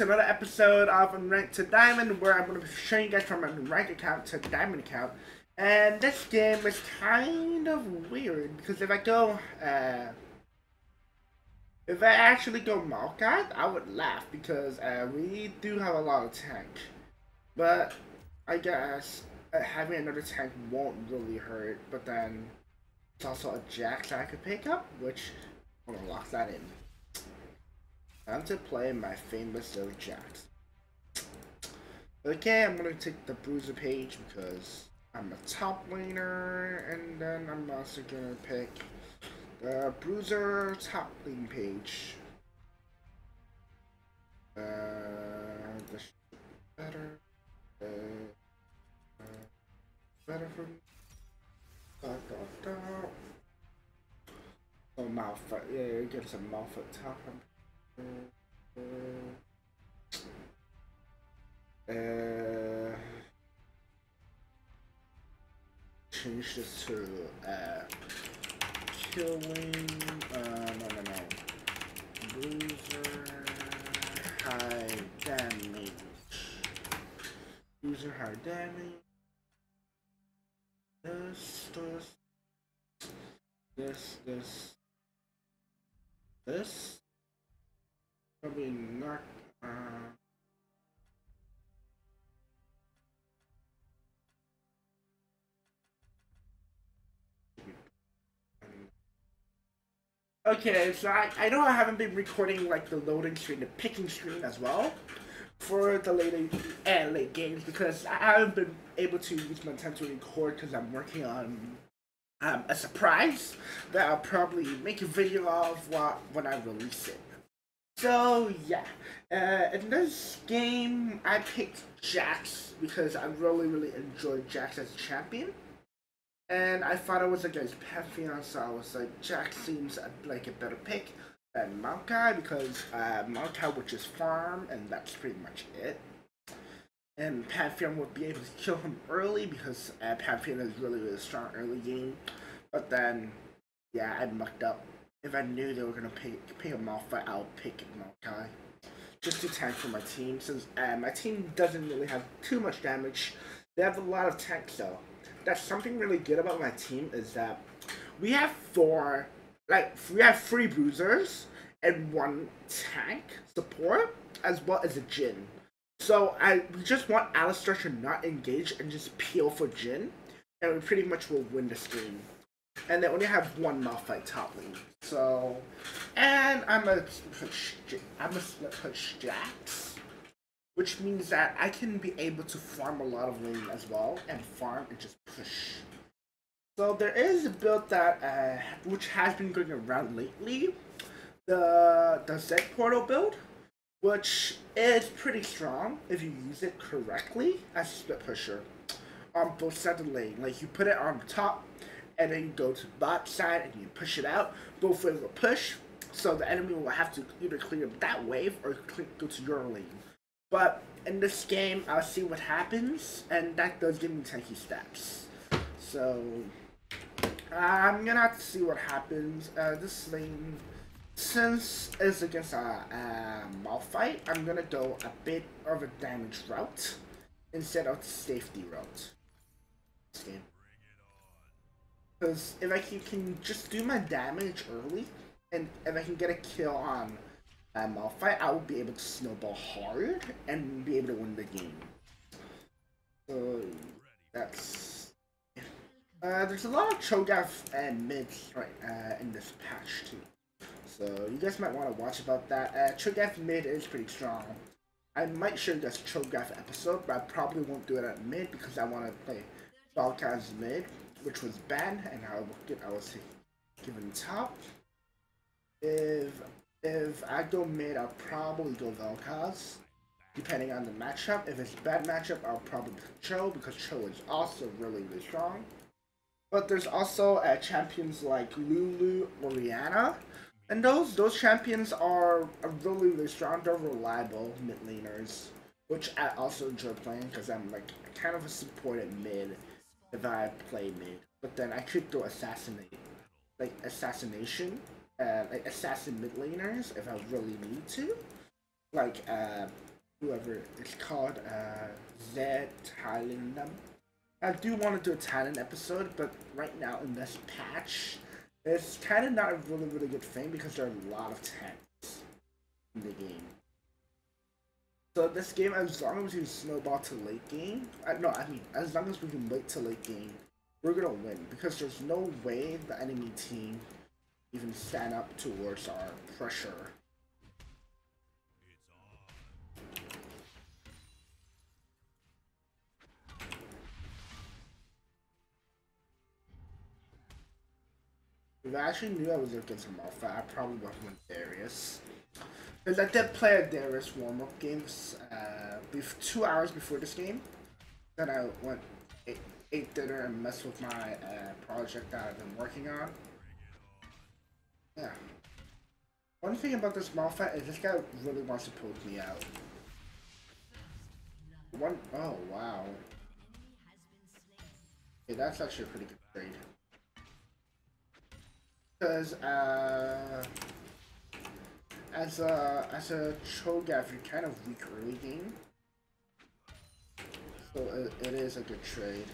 to another episode of Unranked to Diamond, where I'm going to be showing you guys from an Unranked account to Diamond account. And this game is kind of weird, because if I actually go Malkai, I would laugh, because we do have a lot of tank. But I guess having another tank won't really hurt, but then it's also a Jax I could pick up, which I'm going to lock that in. Time to play my famous little Jax. Okay, I'm gonna take the Bruiser page because I'm a top laner, and then I'm also gonna pick the Bruiser top lane page. This should be better. Better for me. Oh, Malphite. Yeah, you get some Malphite top. Change this to killing. No. Bruiser high damage. Bruiser high damage. This. Probably not. Okay, so I know I haven't been recording like the loading screen, the picking screen as well for the late games, because I haven't been able to use my time to record because I'm working on a surprise that I'll probably make a video of when I release it. So yeah, in this game I picked Jax because I really enjoyed Jax as a champion, and I thought I was against Pantheon, so I was like, Jax seems like a better pick than Maokai, because Maokai would just farm and that's pretty much it, and Pantheon would be able to kill him early because Pantheon is really strong early game. But then yeah, I mucked up. If I knew they were gonna pick a Malphite, I would pick Malkai just to tank for my team, since my team doesn't really have too much damage. They have a lot of tanks though. That's something really good about my team, is that we have three Bruisers and one tank support, as well as a Jhin. So we just want Alistar to not engage and just peel for Jhin, and we pretty much will win this game. And they only have one Malphite top lane. So, and I'm gonna push Jax, which means that I can be able to farm a lot of lane as well, and farm and just push. So there is a build that which has been going around lately, the Zed Portal build, which is pretty strong if you use it correctly as a split pusher on both sides of the lane. Like, you put it on top, and then you go to the bot side and you push it out. Both waves will push, so the enemy will have to either clear up that wave or go to your lane. But in this game, I'll see what happens, and that does give me tanky stats. So I'm gonna have to see what happens. This lane, since it's against a Malphite, I'm gonna go a bit of a damage route instead of the safety route. Because if I can just do my damage early, and if I can get a kill on Malphite, I will be able to snowball hard and be able to win the game. So that's... there's a lot of Cho'Gath and mids right in this patch too, so you guys might want to watch about that. Cho'Gath mid is pretty strong. I might show you guys Cho'Gath episode, but I probably won't do it at mid because I want to play Vel'Koz mid, which was banned, and I was given top. If I go mid, I'll probably go Vel'Koz, depending on the matchup. If it's a bad matchup, I'll probably pick Cho, because Cho is also really strong. But there's also champions like Lulu, Orianna, and those champions are really strong. They're reliable mid laners, which I also enjoy playing because I'm like kind of a supported mid. If I play mid, but then I could go assassin mid laners if I really need to, like whoever it's called, Zed Talon them. I do want to do a Talon episode, but right now in this patch, it's kind of not a really good thing because there are a lot of tanks in the game. So this game, as long as we snowball to late game, as long as we can wait to late game, we're gonna win because there's no way the enemy team even stand up towards our pressure. If I actually knew I was against a Malphite, I probably would have went Darius. Because I did play a Darius warm-up game 2 hours before this game. Then I went ate dinner and messed with my project that I've been working on. Yeah. One thing about this Malphite is this guy really wants to poke me out. Oh wow. Yeah, that's actually a pretty good trade. Because as a Cho'Gath, you're kind of weak early game, so it is a good trade.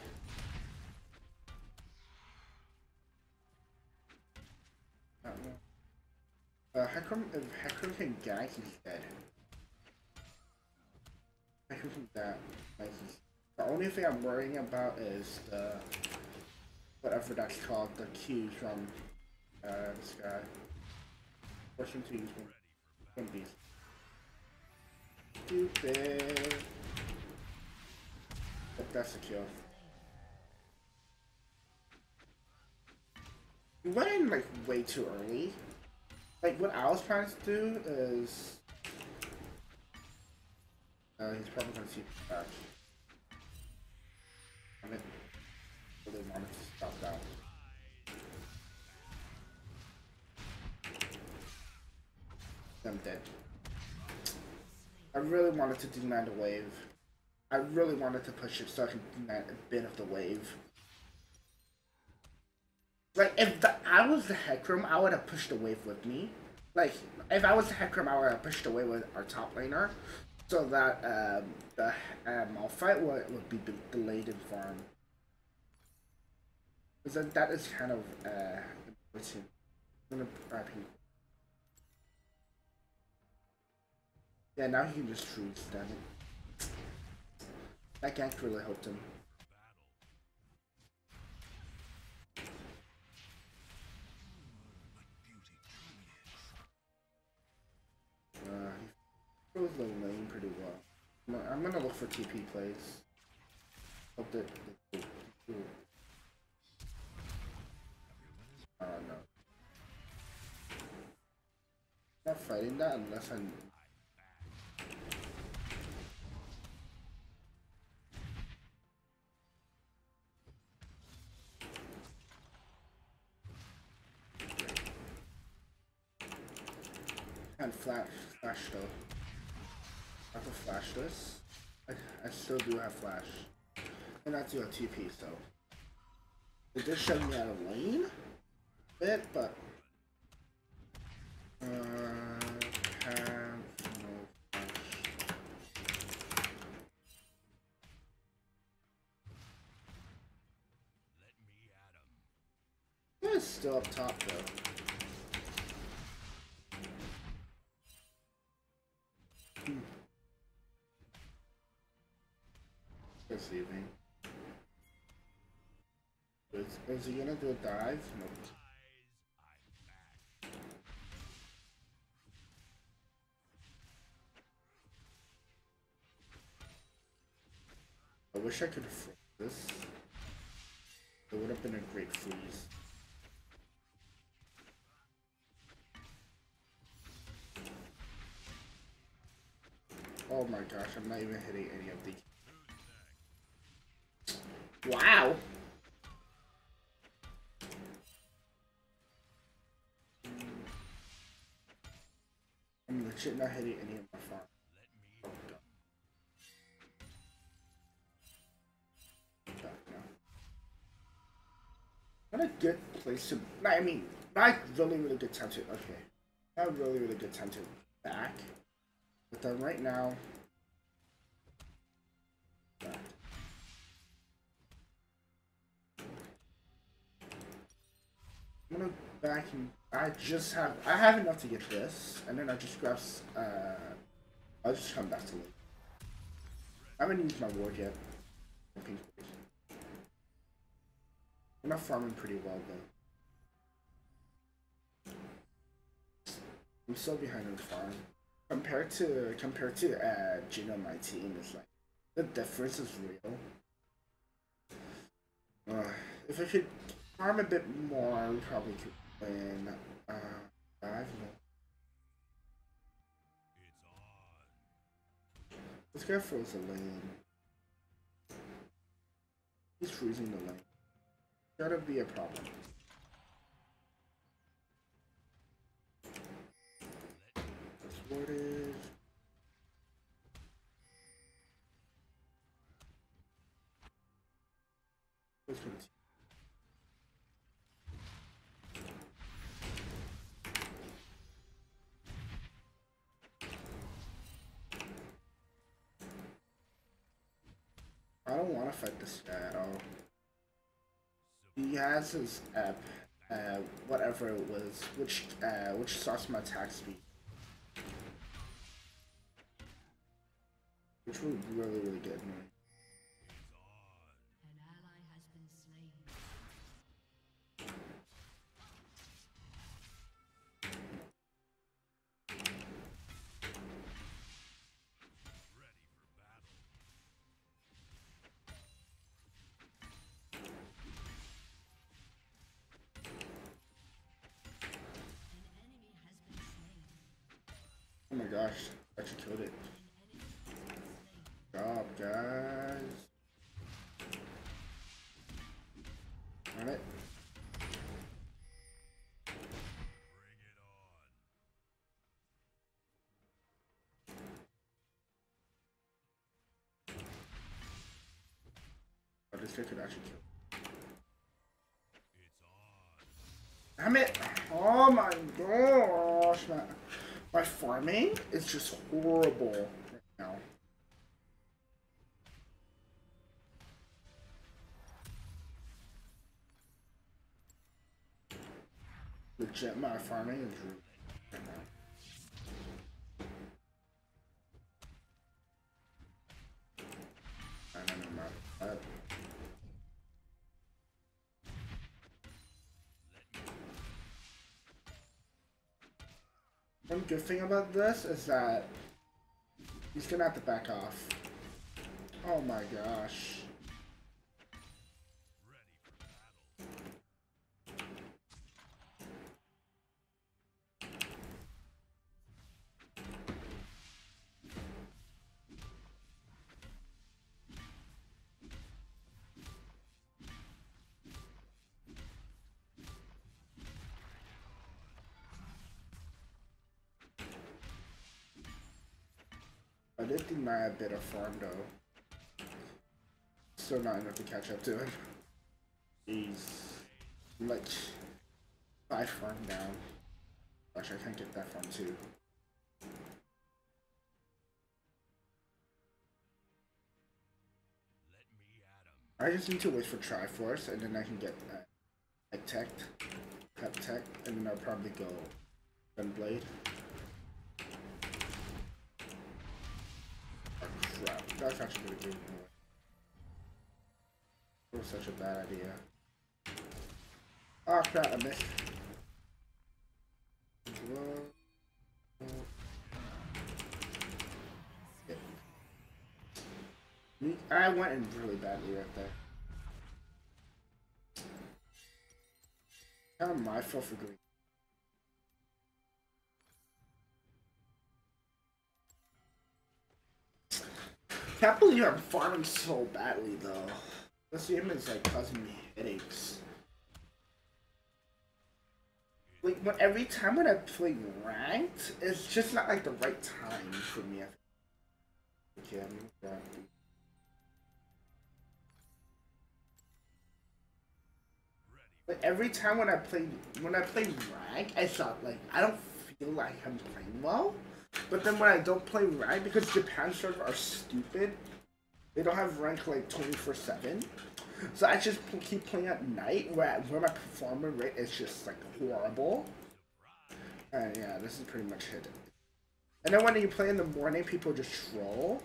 I don't know. If Hecarim can gank, he's dead. Hecarim can that. Like, the only thing I'm worrying about is the whatever that's called, the Q from. This guy. Force him to use one of these. Stupid. But that's a kill. We went in like way too early. Like what I was trying to do is. He's probably gonna see back. I mean, really wanted to stop that. I'm dead. I really wanted to deny the wave. I really wanted to push it so I can deny a bit of the wave. Like, if I was the Hecarim, I would have pushed the wave with me. Like, if I was the Hecarim, I would have pushed the wave with our top laner. So that the Malphite would be delayed in farm. Because that is kind of important. I'm gonna grab him. Yeah, now he can just freeze, damn it. That gank really helped him. He throws the lane pretty well. I'm gonna look for TP plays. Hope that they do it. Oh no. Not fighting that unless I. Flash though. I have to flash this. I still do have flash. And I do have TP, so. It did shove me out of lane a bit, but. Have no flash. Yeah, it's still up top though. Evening. Is he gonna do a dive? Nope. I wish I could have freeze this. It would have been a great freeze. Oh my gosh, I'm not even hitting any of these. Wow. I'm legit not hitting any of my farm. Oh, no. What a good place to. I mean, not really good time to. Okay, not really good time to back. But then right now, back and I have enough to get this, and then I just grab I'll just come back to Lulu. I haven't used my ward yet. I'm not farming pretty well though. I'm so behind on the farm. Compared to Jhin on my team, it's like the difference is real. If I could farm a bit more, we probably could win. I don't know. This guy froze the lane. He's freezing the lane. Gotta be a problem. That's what it is. This one's I don't want to fight this guy at all. He has his whatever it was, which stops my attack speed, which would really good me. An ally has been slain. Ready for battle. Oh my gosh, I actually killed it. Good job, guys. Alright. Oh, this guy could actually kill. Damn it! Oh my gosh, man. My farming is just horrible right now. Legit, my farming is ruined right now. One good thing about this is that he's gonna have to back off. Oh my gosh. I did deny a bit of farm though. Still not enough to catch up to it. He's like 5 farm down. Gosh, I can't get that farm too. I just need to wait for Triforce and then I can get attacked, cut tech, and then I'll probably go Gunblade. That's actually gonna do more. That was such a bad idea. Oh crap, I missed. Yeah. I went in really badly right there. Kind of my fault for green. I can't believe I'm farming so badly though. This game is like causing me headaches. Like when every time when I play ranked, it's just not like the right time for me. Okay, I'm done. Like every time when I play ranked, I thought like I don't feel like I'm playing well. But then when I don't play ranked, because Japan servers are stupid, they don't have rank like 24/7. So I just keep playing at night where my performance rate is just like horrible. And yeah, this is pretty much hidden. And then when you play in the morning, people just troll.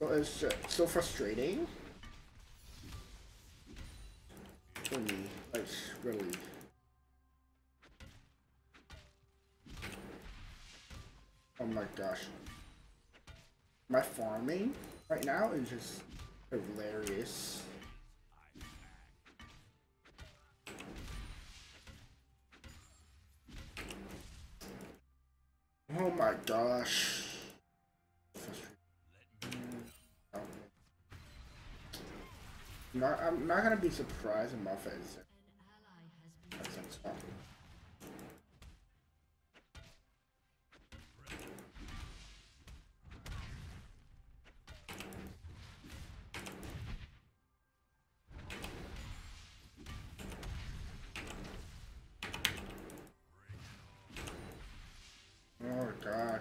So it's so frustrating. For me, like really. Oh my gosh. My farming right now is just hilarious. Oh my gosh. I'm not gonna be surprised if Malphite is there. Oh gosh.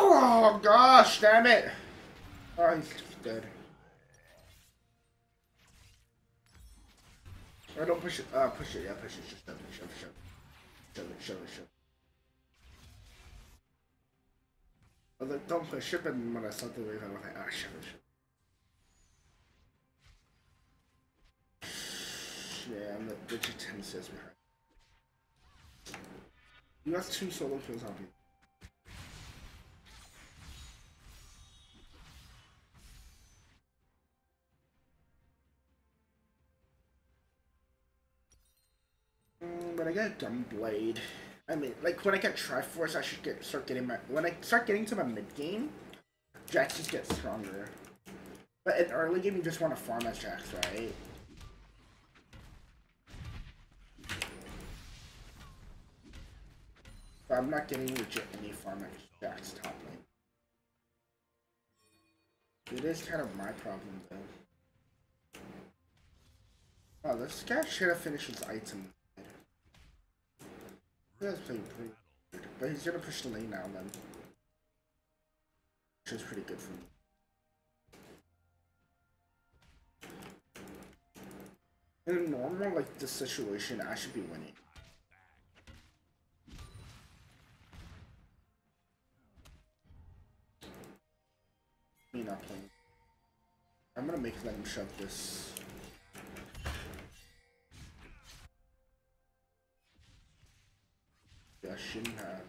Oh gosh, damn it! Oh, he's dead. I don't push it. Push it. Yeah, push it. Just shove it. Oh, don't push it. And when I start the wave, I'm like, ah, shove it. Yeah, I'm the digit 10 says behind. You got 2 solo kills on me. When I get a dumb blade, I mean, like when I get Triforce, I should when I start getting to my mid game, Jax just gets stronger. But in early game, you just want to farm as Jax, right? But I'm not getting legit any farm as Jax top lane. It is kind of my problem though. Oh, this guy should have finished his item. That's playing pretty good, but he's gonna push the lane now then, which is pretty good for me. In a normal, like, this situation, I should be winning. Me not playing. I'm gonna make them shove this. I shouldn't have.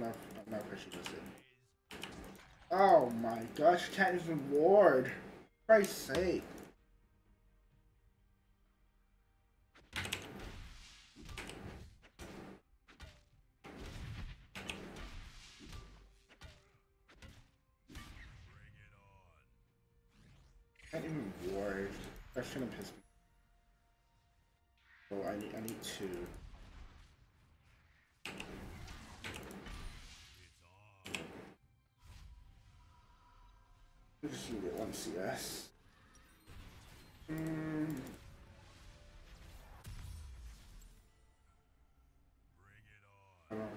I'm not pushing this in. Oh my gosh, you can't even ward. For Christ's sake. Can't even ward. That shouldn't piss me. Oh, I need to. I just need it 1 CS. Bring it on.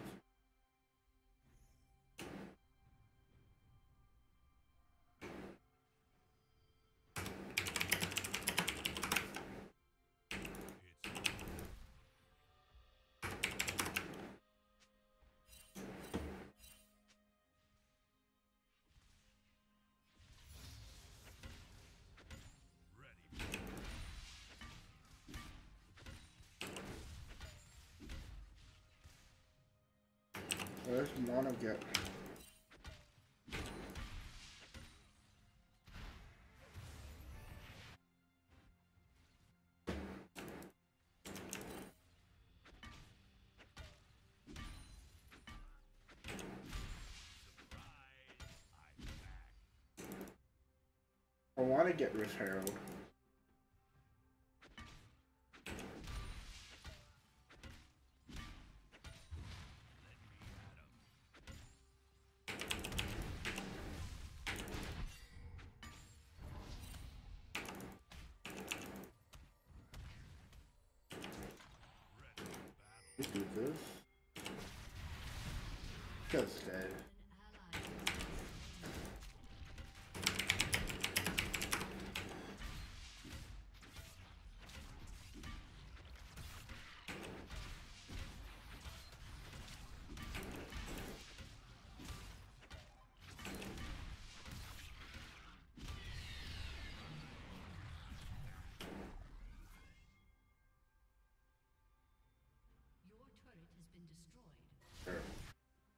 There's mono get. I want to get Rift Herald.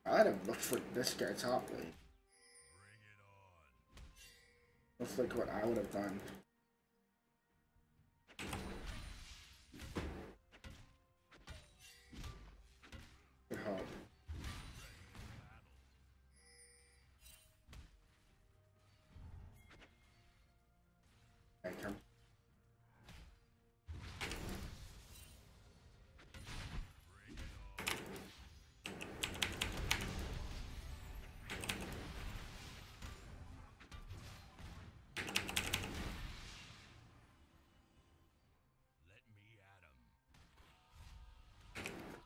I'd have looked for this guy top lane. Looks like what I would have done. Good help. Okay, come.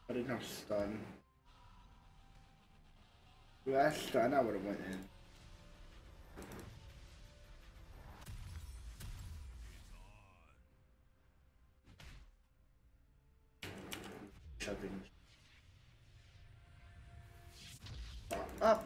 I didn't have stun. Last stun, I would have went in. Chopping. Up.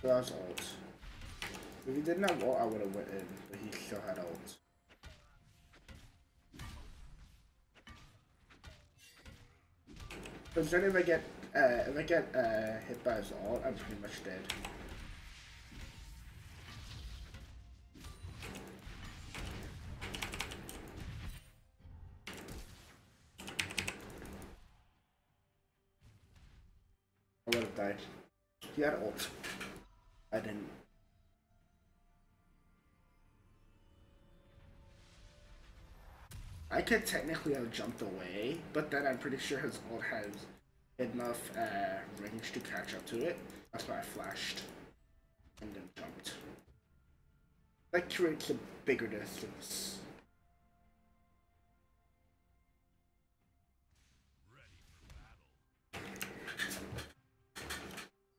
So that was ult. If he didn't have ult, I would have went in, but he still had ult. Because then if I get hit by his ult, I'm pretty much dead. I would have died. He had ult. I didn't. I could technically have jumped away, but then I'm pretty sure his ult has enough range to catch up to it. That's why I flashed and then jumped. That creates a bigger distance.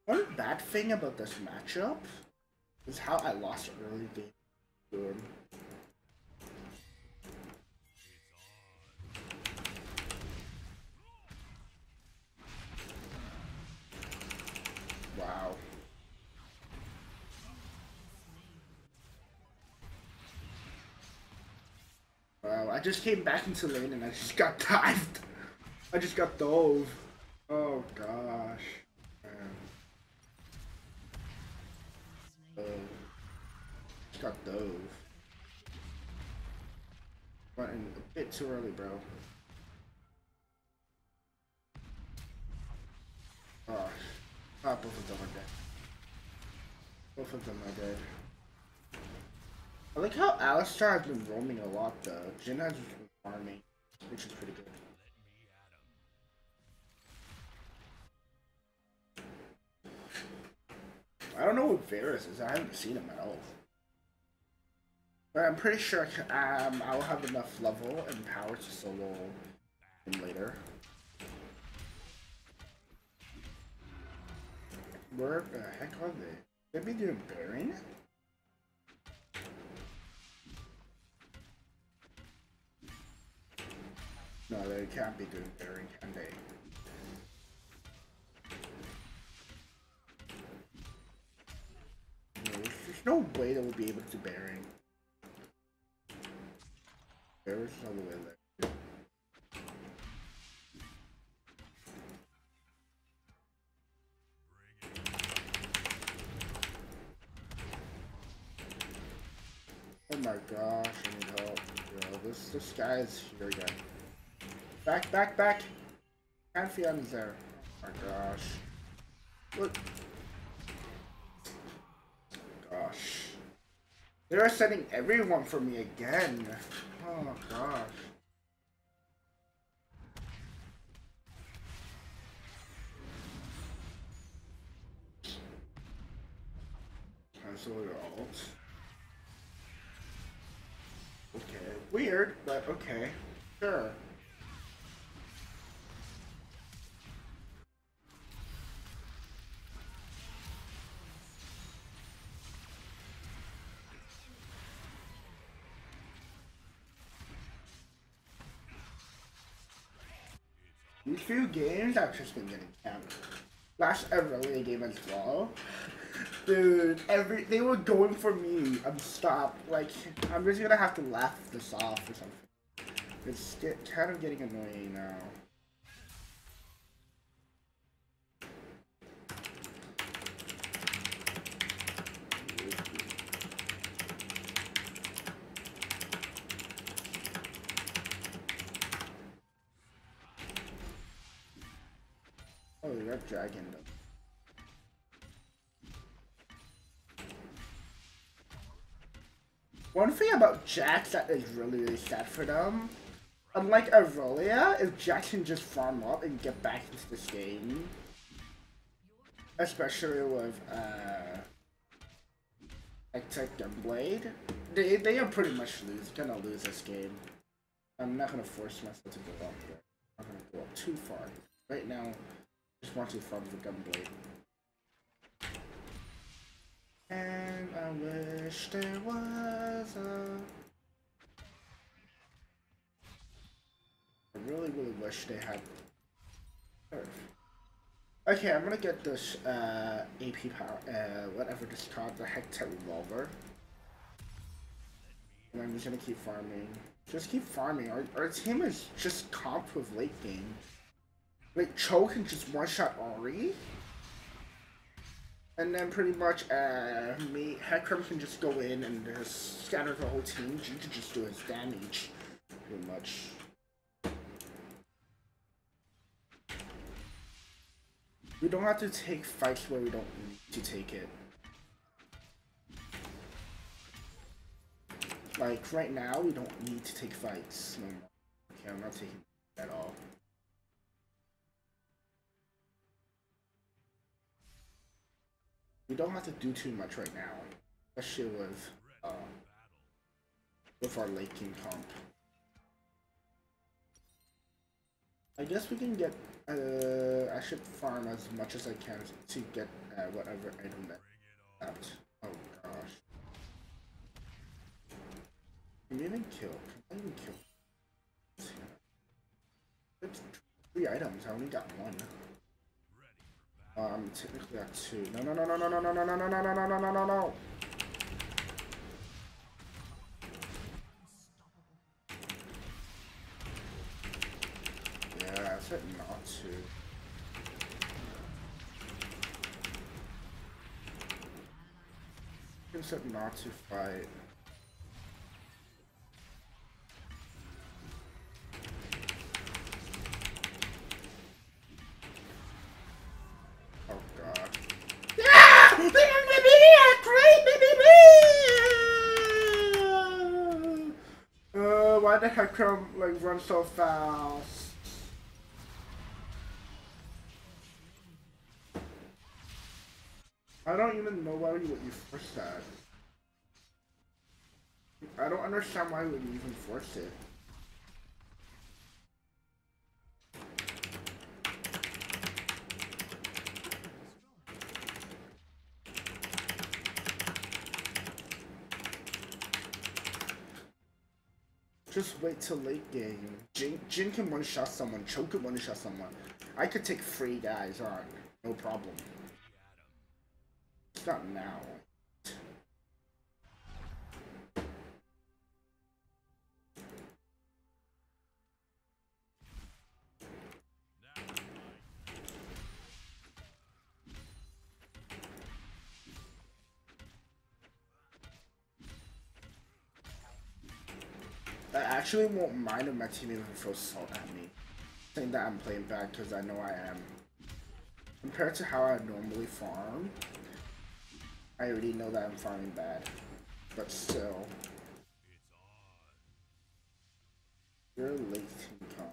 One bad thing about this matchup is how I lost early game to him. Wow. Wow, I just came back into lane and I just got dived. I just got dove. Oh gosh. Got dove. Went in a bit too early, bro. Oh, ah, both of them are dead. Both of them are dead. I like how Alistar has been roaming a lot, though. Jhin has been farming, which is pretty good. I don't know what Varus is. I haven't seen him at all. But I'm pretty sure I will have enough level and power to solo him later. Where the heck are they? They be doing bearing? No, they can't be doing bearing, can they? No way they were would be able to Baron. Baron's on the way there. Oh my gosh, I need help. Yo, this guy is here again. Back, back, back! Pantheon is there. Oh my gosh. Look. Gosh. They are sending everyone for me again. Oh my gosh. Cancel your ult. Okay. Weird, but okay. Sure. These few games I've just been getting camped. Last Irelia game as well. Dude, they were going for me. I'm stopped. Like, I'm just gonna have to laugh this off or something. It's kind of getting annoying now. Dragon though. One thing about Jax that is really sad for them, unlike Irelia, is Jax can just farm up and get back into this game. Especially with Hextech Gunblade. They are pretty much gonna lose this game. I'm not gonna force myself to go up here. I'm not gonna go up too far. Right now I just want to farm the Gunblade. And I wish there was I really, really wish they had Earth. Okay, I'm gonna get this AP power, whatever this is called, the Hextech revolver. And I'm just gonna keep farming. Just keep farming. Our team is just comped with late game. Like, Cho can just one-shot Ahri. And then pretty much, Hecarim can just go in and just scatter the whole team. Jhin can just do his damage, pretty much. We don't have to take fights where we don't need to take it. Like, right now, we don't need to take fights. No, okay, I'm not taking it at all. We don't have to do too much right now, especially with our late game comp. I guess we can get, I should farm as much as I can to get whatever item that's out. Oh gosh. Can we even kill? Can I even kill? It's 3 items, I only got 1. Technically at 2. No. Yeah, I said not to. I said not to fight. Why the heck come like run so fast? I don't even know why you forced that. I don't understand why would you even force it. Just wait till late game. Jhin can one-shot someone. Cho can one-shot someone. I could take 3 guys on. No problem. It's not now. I actually won't mind if my teammates will throw salt at me, saying that I'm playing bad because I know I am. Compared to how I normally farm, I already know that I'm farming bad, but still. You're late to come.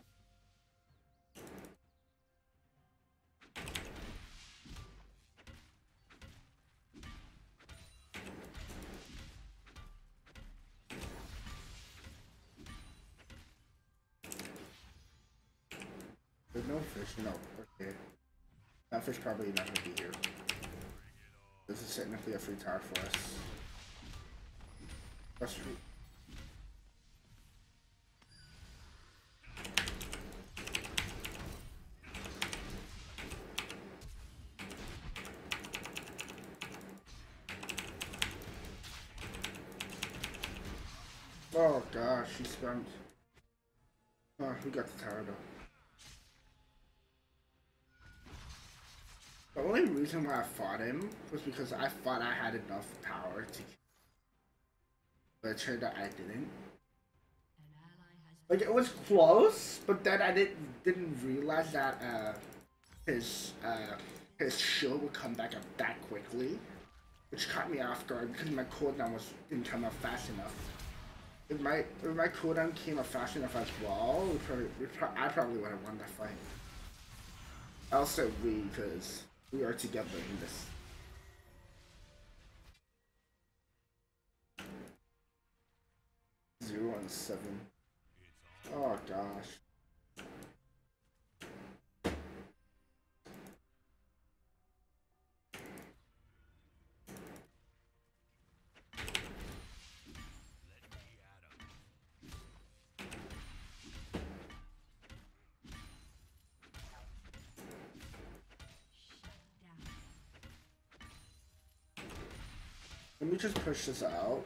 There's no fish, no, okay. That fish probably not gonna be here. This is technically a free tower for us. That's true. Oh gosh, she spammed. Oh, we got the tower though. The only reason why I fought him was because I thought I had enough power to kill him. But it turned out I didn't. Like, it was close, but then I didn't realize that his shield would come back up that quickly, which caught me off guard because my cooldown didn't come up fast enough. If my cooldown came up fast enough as well, I probably would have won that fight. I'll say we, because we are together in this. Zero and seven. Oh gosh. Let me just push this out,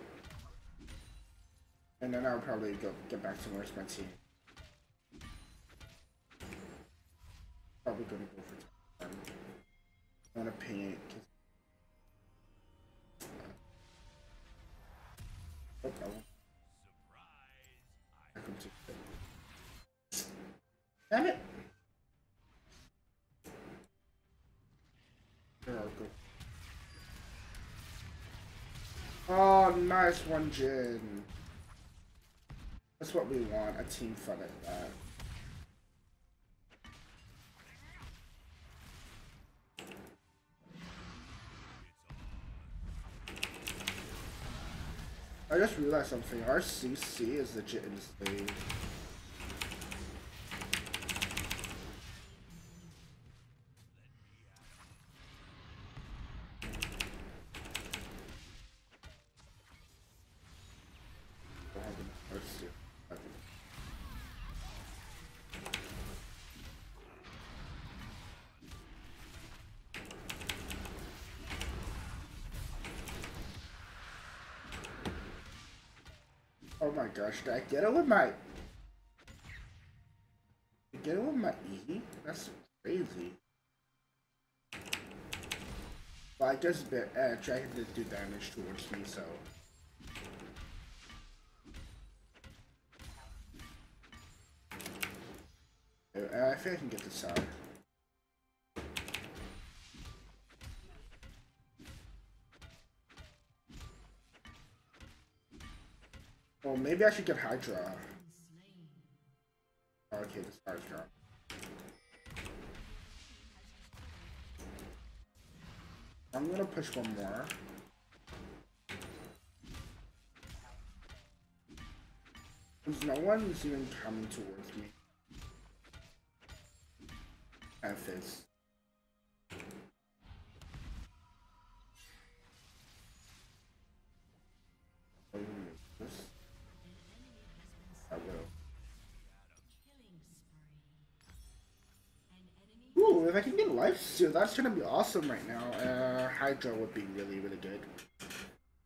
and then I'll probably get back to where's my team. Probably gonna go for time. I'm gonna ping it. Okay. Damn it! There I'll go. Oh, nice one, Jhin. That's what we want, a team fight like that. I just realized something. Our CC is legit insane. Oh my gosh, did I get it with my... Did I get it with my E? That's crazy. Well, I guess Dragon did do damage towards me, so... I think I can get this out. Well, maybe I should get Hydra. Oh, okay, this Hydra. I'm gonna push one more. Because no one's even coming towards me. And Fizz. If I can get lifesteal, that's gonna be awesome right now. Hydra would be really, really good.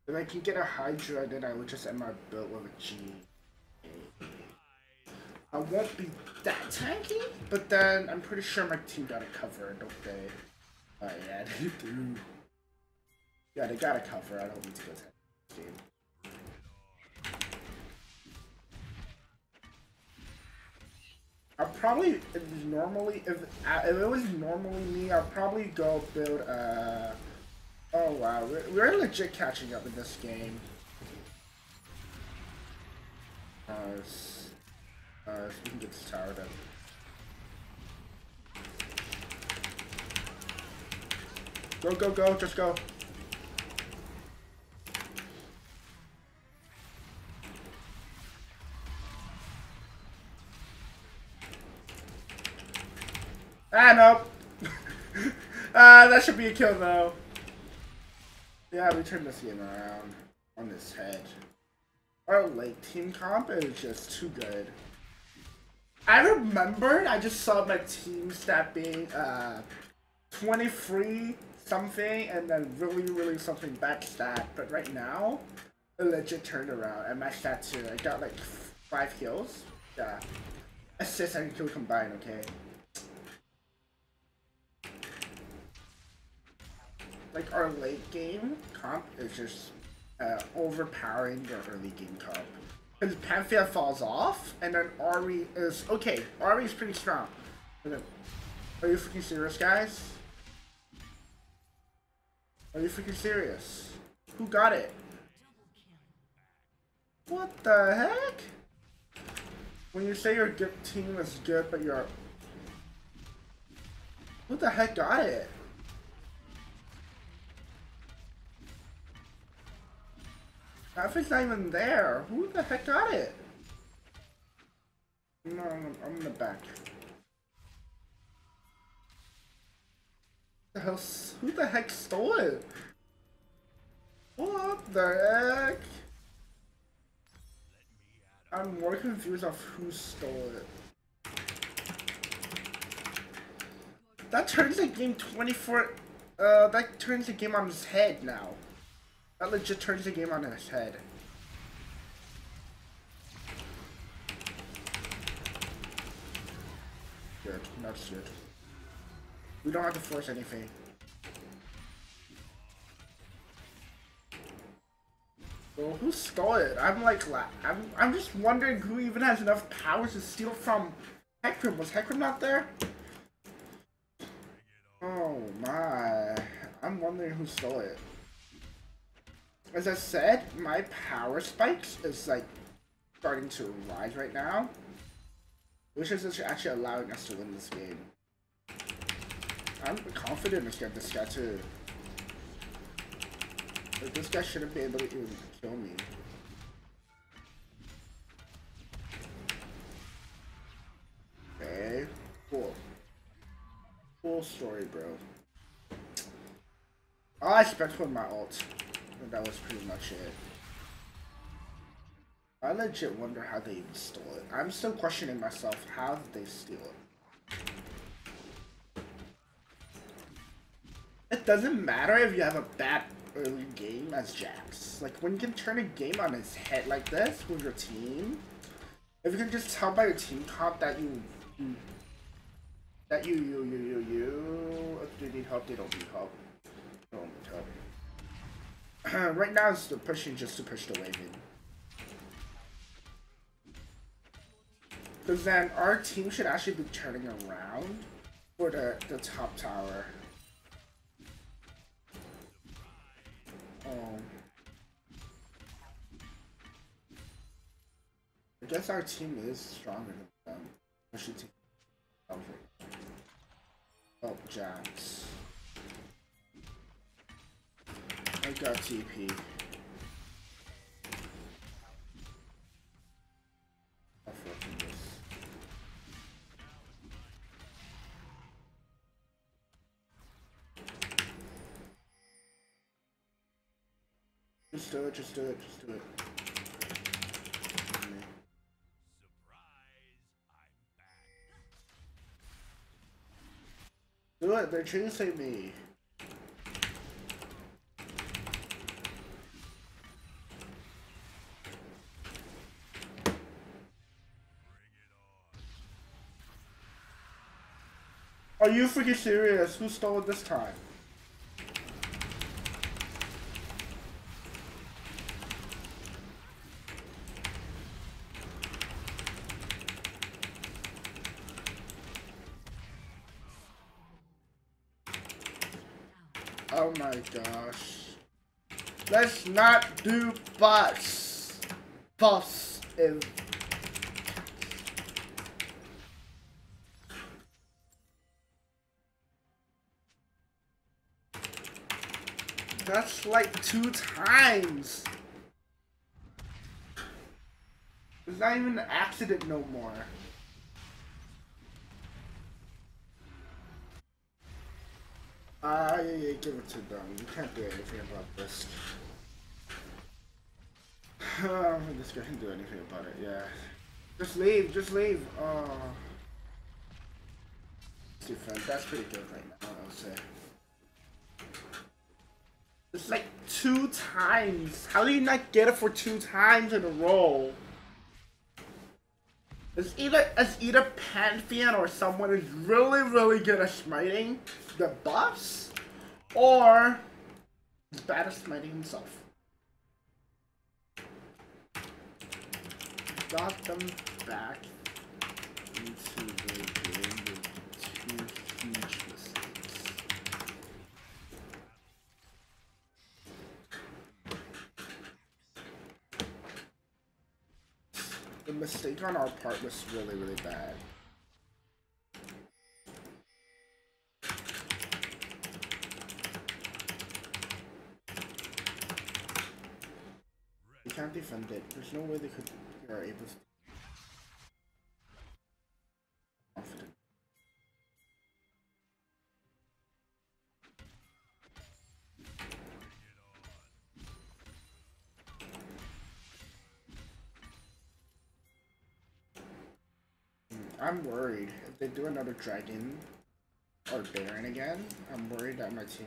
If I can get a Hydra, then I would just end my build with a G. I won't be that tanky, but then I'm pretty sure my team got it covered, don't they? Oh yeah, they do. Yeah, they got it covered. I don't need to go tanky. I'll probably normally if it was normally me, I'll probably go build a. Oh wow, we're legit catching up in this game. So we can get this tower down. Go, go, go, just go. Ah, nope. That should be a kill, though. Yeah, we turned this game around on his head. Our late team comp is just too good. I remembered I just saw my team stat being 23 something and then really something back stat, but right now, it legit turned around. I matched that too. I got like 5 kills. Yeah. Assists and kill combined, okay? Like our late game comp is just overpowering their early game comp. Because Pantheon falls off, and then Ahri is okay. Ahri is pretty strong. Are you freaking serious, guys? Are you freaking serious? Who got it? What the heck? When you say your good team is good, but you're who the heck got it? It's not even there. Who the heck got it? No, I'm in the back. The hell? Who the heck stole it? What the heck? I'm more confused of who stole it. That turns the game 24. That turns the game on his head now. That legit turns the game on its head. Good, that's good. We don't have to force anything. Well, who stole it? I'm like, I'm just wondering who even has enough power to steal from Hecarim. Was Hecarim not there? Oh my! I'm wondering who stole it. As I said, my power spikes is like starting to rise right now, which is actually allowing us to win this game. I'm confident against this guy too. Like, this guy shouldn't be able to even kill me. Okay, cool. Cool story, bro. All I spent was my ult. And that was pretty much it. I legit wonder how they even stole it. I'm still questioning myself, how did they steal it? It doesn't matter if you have a bad early game as Jax. Like, when you can turn a game on its head like this with your team, if you can just tell by your team comp that if they need help, they don't need help. They don't need help. Right now, it's the pushing just to push the wave in. Because then our team should actually be turning around for the top tower. I guess our team is stronger than them. Pushing team. Oh, Jax. I got TP. I'll fucking this. Just do it, just do it, just do it. Surprise, I'm back. Do it, they're chasing me. Are you freaking serious? Who stole it this time? Oh my gosh. Let's not do bots. Boss is... That's like 2 times. It's not even an accident no more. Yeah, give it to them. You can't do anything about this. I don't think this guy can do anything about it, yeah. Just leave, just leave. Oh. Defense, that's pretty good right now, I would say. It's like 2 times. How do you not get it for 2 times in a row? It's either Pantheon or someone is really good at smiting the buffs, or is bad at smiting himself. Got them back into the game with 2 huge mistakes. The mistake on our part was really bad. We can't defend it. There's no way they could are able to. Confident. I'm worried if they do another dragon or Baron again. I'm worried that my team.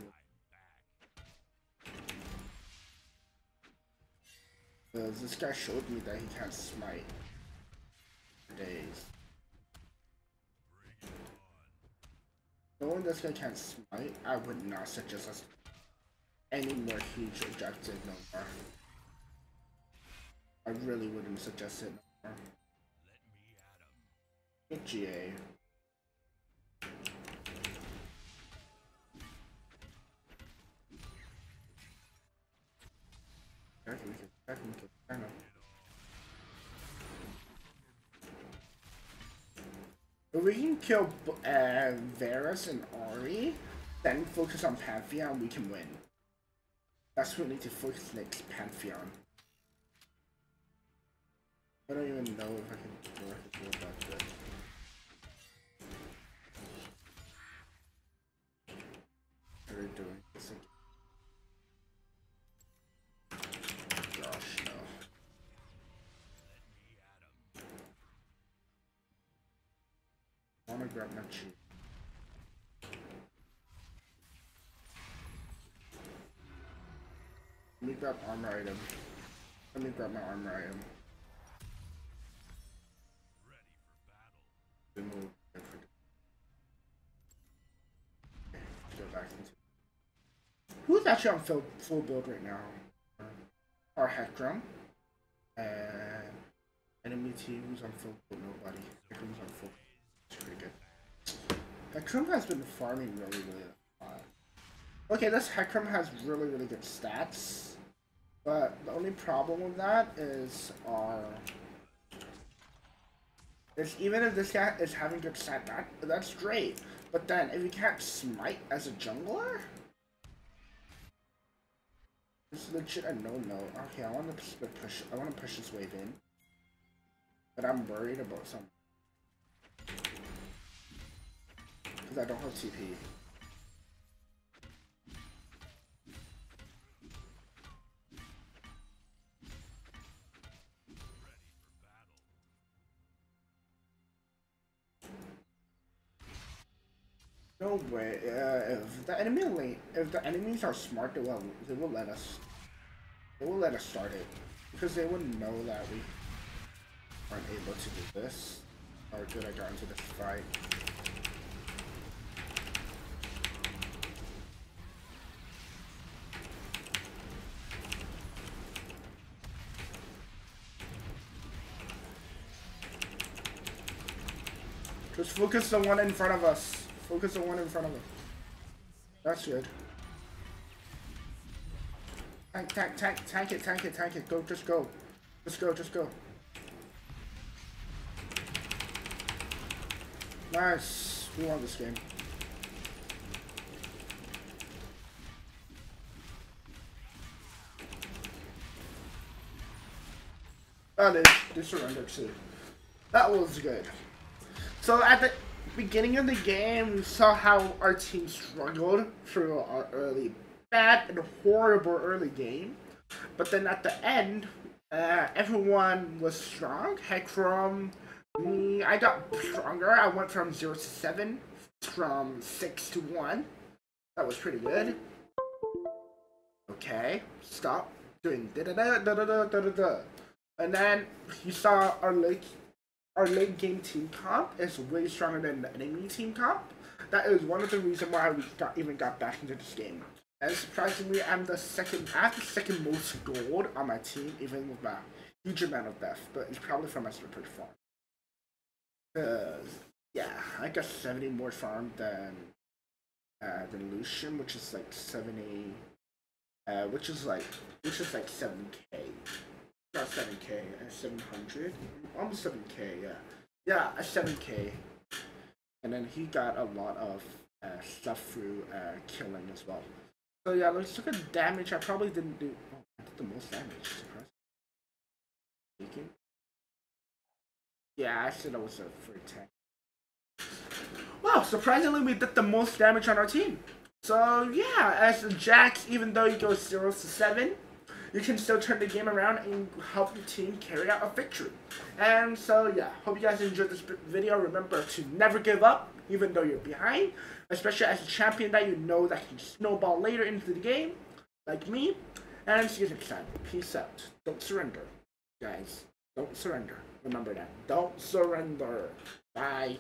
Because this guy showed me that he can't smite for days. Knowing this guy can't smite, I would not suggest us any more huge objective no more. I really wouldn't suggest it no more. Good GA. Okay, we can I know. If we can kill Varus and Ahri, then focus on Pantheon, we can win. That's what we need to focus next, Pantheon. I don't even know if I can work with that good. What are we doing? This again? I grab my cheat. Let me grab armor item. Let me grab my armor item. Ready for battle. Okay, go back into. Who's actually on full build right now? Our Hecarim. And enemy team who's on full build, nobody. Hecarim's on full build. Pretty good. Hecarim has been farming really hard. Okay, this Hecarim has really good stats, but the only problem with that is even if this guy is having good stat, that's great. But then if you can't smite as a jungler, it's legit a no. Okay, I want to push. I want to push this wave in, but I'm worried about something. I don't have TP. No way. If the enemies are smart, they will let us. They will let us start it because they would know that we aren't able to do this. Oh, good! I got into this fight. Just focus the one in front of us. That's good. Tank it. Go, just go. Just go. Nice. We won this game. That is, they surrendered too. That was good. So at the beginning of the game, we saw how our team struggled through our early bad and horrible early game. But then at the end, everyone was strong. Heck, from me, I got stronger. I went from 0 to 7, from 6 to 1. That was pretty good. Okay, stop doing da-da-da-da-da-da-da-da. And then you saw our late game team comp is way stronger than the enemy team comp. That is one of the reasons why we even got back into this game. And surprisingly, I have the second most gold on my team, even with my huge amount of death. But it's probably from my super farm. Yeah, I got 70 more farm than Lucian, which is like 70, which is like 7k. Got 7k and 700, almost 7k, yeah, 7k, and then he got a lot of stuff through killing as well. So yeah, let's look at damage. I probably didn't do. Oh, I did the most damage. Surprising. Yeah, I said I was a free tank. Wow, surprisingly, we did the most damage on our team. So yeah, as Jax, even though he goes 0 to 7. You can still turn the game around and help your team carry out a victory. And so yeah, hope you guys enjoyed this video. Remember to never give up, even though you're behind. Especially as a champion that you know that can snowball later into the game, like me. And see you next time. Peace out. Don't surrender. Guys, don't surrender. Remember that. Don't surrender. Bye.